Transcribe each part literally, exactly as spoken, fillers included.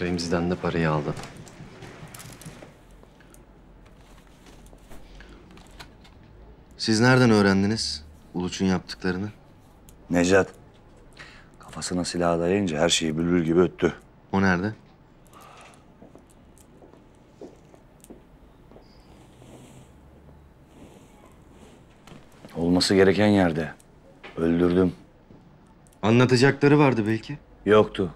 Remzi'den de parayı aldı. Siz nereden öğrendiniz Uluç'un yaptıklarını? Necdet kafasına silah dayayınca her şeyi bülbül gibi öttü. O nerede? Olması gereken yerde. Öldürdüm. Anlatacakları vardı belki. Yoktu.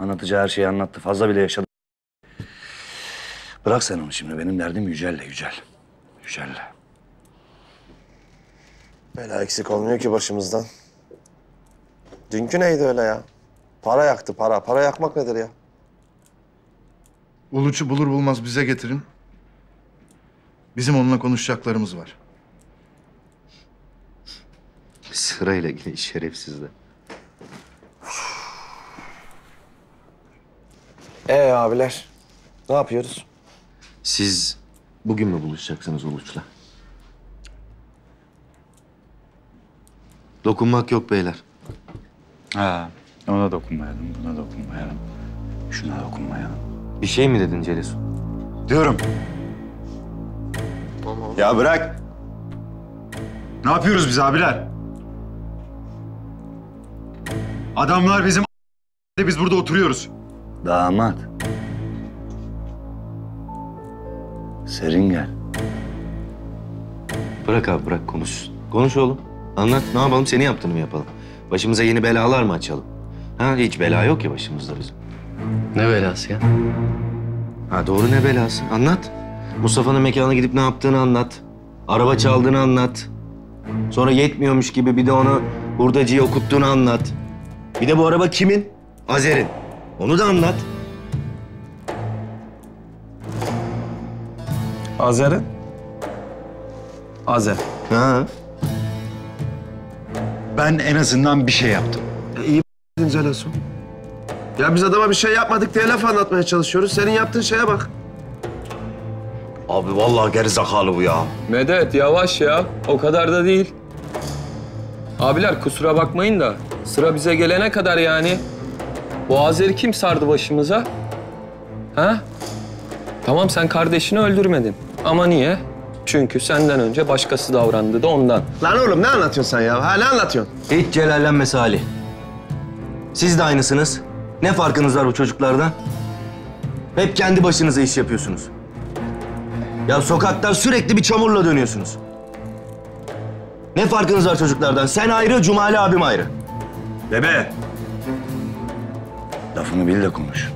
Anlatacağı her şeyi anlattı. Fazla bile yaşadı. Bırak sen onu şimdi. Benim derdim Yücel'le, Yücel. Yücel'le. Bela eksik olmuyor ki başımızdan. Dünkü neydi öyle ya? Para yaktı para. Para yakmak nedir ya? Uluç'u bulur bulmaz bize getirin. Bizim onunla konuşacaklarımız var. Sırayla gelin şerefsizler. Ee abiler, ne yapıyoruz? Siz bugün mü buluşacaksınız Uluç'la? Dokunmak yok beyler. Ha, ona dokunmayalım, buna dokunmayalım. Şuna dokunmayalım. Bir şey mi dedin Celasun? Diyorum. Tamam. Ya bırak. Ne yapıyoruz biz abiler? Adamlar bizim a***de biz burada oturuyoruz. Damat. Serin gel. Bırak abi bırak konuş. Konuş oğlum. Anlat ne yapalım seni yaptığını mı yapalım? Başımıza yeni belalar mı açalım? Ha hiç bela yok ya başımızda bizim. Ne belası ya? Ha doğru ne belası? Anlat. Mustafa'nın mekana gidip ne yaptığını anlat. Araba çaldığını anlat. Sonra yetmiyormuş gibi bir de onu hurdacıyı okuttuğunu anlat. Bir de bu araba kimin? Azer'in. Onu da anlat. Azer'in? Azer. Ha. Ben en azından bir şey yaptım. E, iyi b*****in Celasun. Ya biz adama bir şey yapmadık diye laf anlatmaya çalışıyoruz. Senin yaptığın şeye bak. Abi vallahi gerizekalı bu ya. Medet yavaş ya. O kadar da değil. Abiler kusura bakmayın da sıra bize gelene kadar yani. Bu Azer'i kim sardı başımıza? Ha? Tamam sen kardeşini öldürmedin. Ama niye? Çünkü senden önce başkası davrandı da ondan. Lan oğlum ne anlatıyorsun sen ya? Ha ne anlatıyorsun? Hiç celallenme Salih. Siz de aynısınız. Ne farkınız var bu çocuklardan? Hep kendi başınıza iş yapıyorsunuz. Ya sokaktan sürekli bir çamurla dönüyorsunuz. Ne farkınız var çocuklardan? Sen ayrı, Cumali abim ayrı. Bebe. Lafını bil de konuş.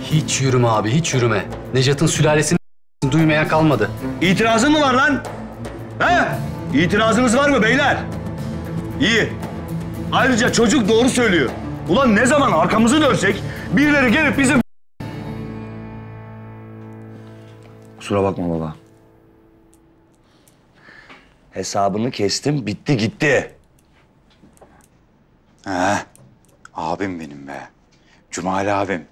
Hiç yürüme abi, hiç yürüme. Necat'ın sülalesini duymaya kalmadı. İtirazın mı var lan? He? İtirazınız var mı beyler? İyi. Ayrıca çocuk doğru söylüyor. Ulan ne zaman arkamızı dönsek birileri gelip bizim... Kusura bakma baba. Hesabını kestim, bitti gitti. He. Abim benim be. Cumali abim.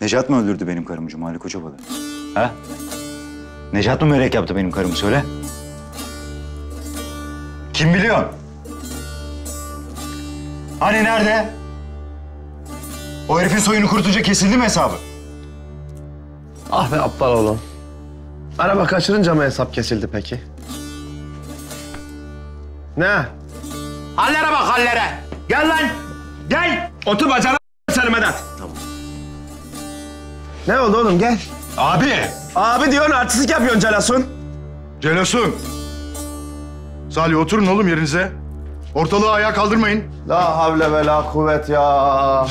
Necat mı öldürdü benim karımı Cumali Koçovalı? Ha? Necat mı börek yaptı benim karımı söyle? Kim biliyor? Hani nerede? O herifin soyunu kurutunca kesildi mi hesabı? Ah be aptal oğlum. Araba kaçırınca mı hesap kesildi peki? Ne? Hallere bak hallere. Gel lan. Gel. Otur bacana seni Medet. Tamam. Ne oldu oğlum gel. Abi. Abi diyorsun artistlik yapıyorsun Celasun. Celasun. Salih oturun oğlum yerinize. Ortalığı ayağa kaldırmayın. La havle ve la kuvvet ya.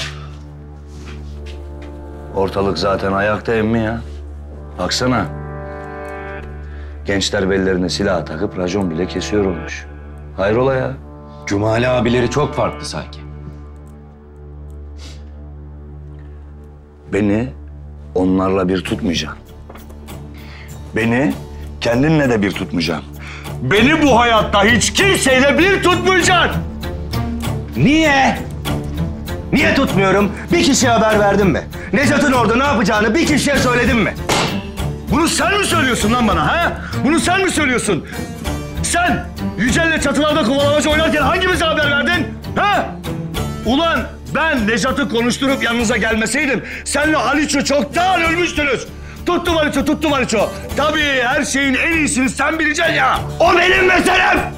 Ortalık zaten ayakta emmi ya. Baksana. Gençler bellerine silah takıp racon bile kesiyor olmuş. Hayrola ya. Cumali abileri çok farklı sanki. Beni onlarla bir tutmayacaksın. Beni kendinle de bir tutmayacaksın. Beni bu hayatta hiç kimseyle bir tutmayacaksın. Niye? Niye tutmuyorum? Bir kişiye haber verdim mi? Necat'ın orada ne yapacağını bir kişiye söyledim mi? Bunu sen mi söylüyorsun lan bana ha? Bunu sen mi söylüyorsun? Sen Yücel'le çatılarda kovalamaca oynarken hangimize haber verdin? Ha? Ulan ben Necat'ı konuşturup yanınıza gelmeseydim, senle Aliço çoktan ölmüştünüz. Tuttum Aliço, tuttum Aliço. Tabii her şeyin en iyisini sen bileceksin ya. O benim meselem.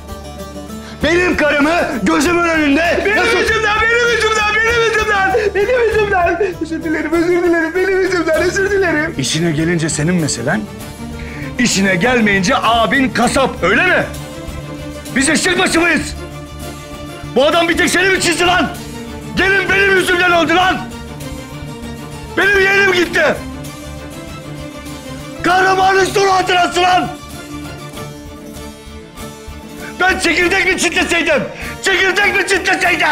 Benim karımı gözümün önünde... Benim nasıl... yüzümden, benim yüzümden, benim yüzümden, benim yüzümden. Özür dilerim, özür dilerim, benim yüzümden, özür dilerim. İşine gelince senin meselen, işine gelmeyince abin kasap, öyle mi? Biz eşek başı mıyız? Bu adam bir tek seni mi çizdi lan? Gelin benim yüzümden oldu lan! Benim yeğenim gitti! Kahramanın sonu hatırası lan! Ben çekirdek mi çitleseydim? Çekirdek mi çitleseydim?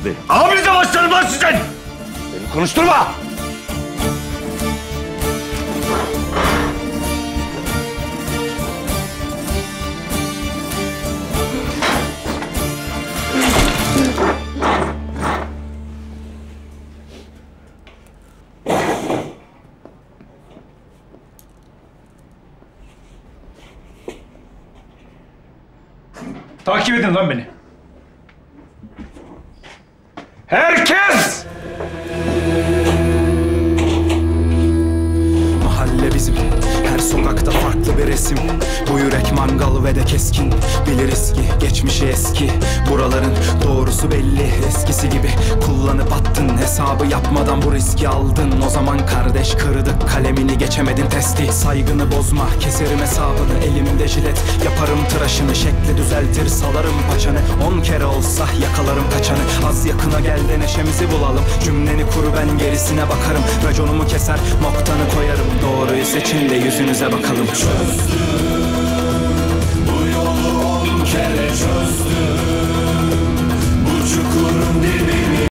Abi... Abinize başlarım lan sizden! Beni konuşturma! Takip edin lan beni. Herkes! Mahalle bizim. Her sokakta farklı bir resim. Bu yürek mangalı ve de keskin. Biliriz ki geçmişi eski. Buraların doğrusu belli. Eskisi gibi kullanıp attın. Hesabı yapmadan bu riski aldın. O zaman kardeş kırdık kalemini. Geçemedin testi. Saygını bozma. Keserim hesabını. Elimde jilet. Yaparım tıraşını. Şekli düzeltir. Salarım paçanı. On kere olsa yakalarım kaçanı. Az yakına gel de neşemizi bulalım. Cümleni kuru ben gerisine bakarım. Raconumu keser. Noktanı koyarım. Doğruyu seçin de yüzünüze bakalım. Çözdüm. Çözdüm bu çukurun dibini.